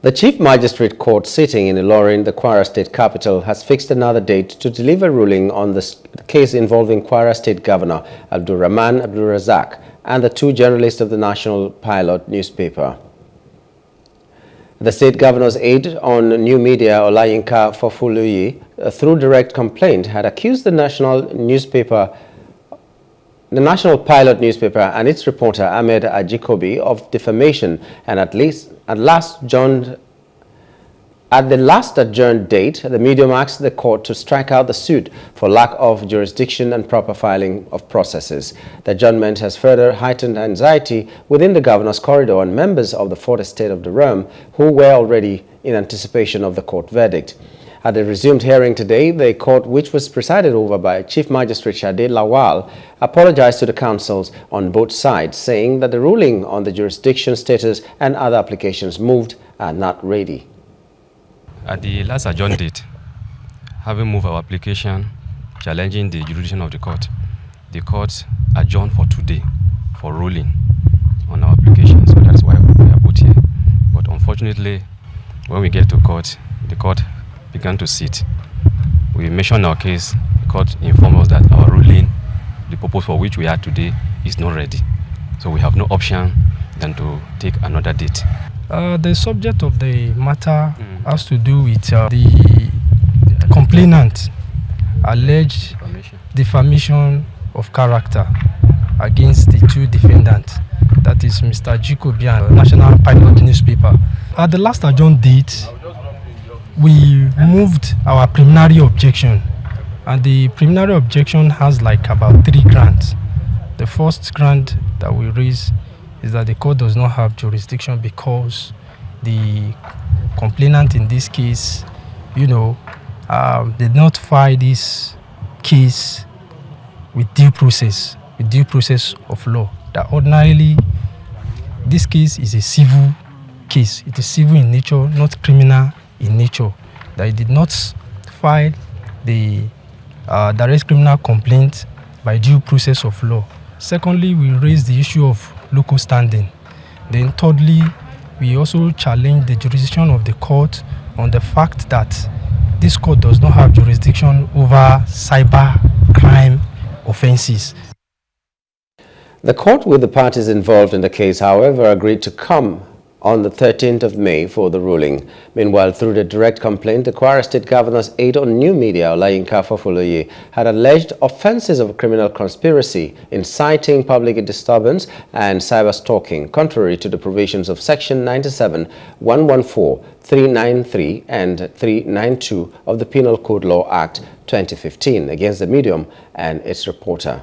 The Chief Magistrate Court sitting in Ilorin, the Kwara State capital, has fixed another date to deliver ruling on the case involving Kwara State Governor AbdulRahman AbdulRazaq and the two journalists of the National Pilot newspaper. The state governor's aide on new media, Olayinka Fafuluyi, through direct complaint, had accused the National Pilot newspaper and its reporter Ahmed Ajikobi of defamation, and at the last adjourned date, the medium asked the court to strike out the suit for lack of jurisdiction and proper filing of processes. The adjournment has further heightened anxiety within the governor's corridor and members of the Fort Estate of Durham, who were already in anticipation of the court verdict. At a resumed hearing today, the court, which was presided over by Chief Magistrate Shade Lawal, apologized to the counsels on both sides, saying that the ruling on the jurisdiction status and other applications moved are not ready. At the last adjourned date, having moved our application challenging the jurisdiction of the court adjourned for today for ruling on our application. So that's why we are both here. But unfortunately, when we get to court, the court began to sit. We mentioned our case. The court informed us that our ruling, the purpose for which we are today, is not ready. So we have no option than to take another date. The subject of the matter has to do with the complainant alleged defamation of character against the two defendants, that is Mr. Ajikobi and National Pilot newspaper. At the last adjourned date, we moved our preliminary objection, and the preliminary objection has like about three grants. The first grant that we raise is that the court does not have jurisdiction because the complainant in this case, did not file this case with due process of law. That ordinarily, this case is a civil case. It is civil in nature, not criminal in nature, that he did not file the direct criminal complaint by due process of law. Secondly, we raised the issue of local standing. Then thirdly, we also challenged the jurisdiction of the court on the fact that this court does not have jurisdiction over cyber crime offenses. The court, with the parties involved in the case, however, agreed to come on the 13th of May for the ruling. Meanwhile, through the direct complaint, the Kwara State Governor's aide on new media, Olayinka Folorunsoye, had alleged offenses of criminal conspiracy, inciting public disturbance and cyber-stalking, contrary to the provisions of Section 97, 114, 393 and 392 of the Penal Code Law Act 2015 against the medium and its reporter.